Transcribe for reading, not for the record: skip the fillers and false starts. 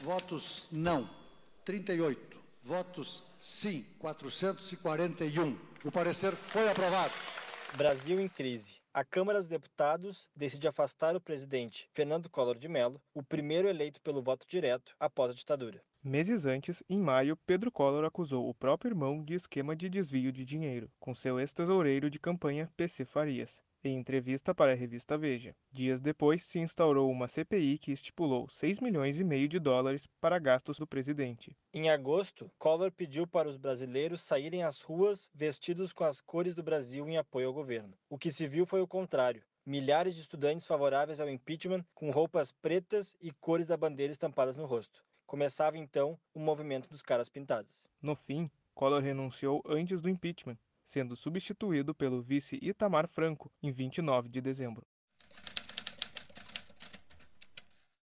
votos não, 38, votos sim, 441. O parecer foi aprovado. Brasil em crise. A Câmara dos Deputados decide afastar o presidente Fernando Collor de Mello, o primeiro eleito pelo voto direto após a ditadura. Meses antes, em maio, Pedro Collor acusou o próprio irmão de esquema de desvio de dinheiro, com seu ex-tesoureiro de campanha, PC Farias. Em entrevista para a revista Veja, dias depois se instaurou uma CPI que estipulou US$ 6,5 milhões para gastos do presidente. Em agosto, Collor pediu para os brasileiros saírem às ruas vestidos com as cores do Brasil em apoio ao governo. O que se viu foi o contrário. Milhares de estudantes favoráveis ao impeachment com roupas pretas e cores da bandeira estampadas no rosto. Começava então o movimento dos caras pintados. No fim, Collor renunciou antes do impeachment, sendo substituído pelo vice Itamar Franco em 29 de dezembro.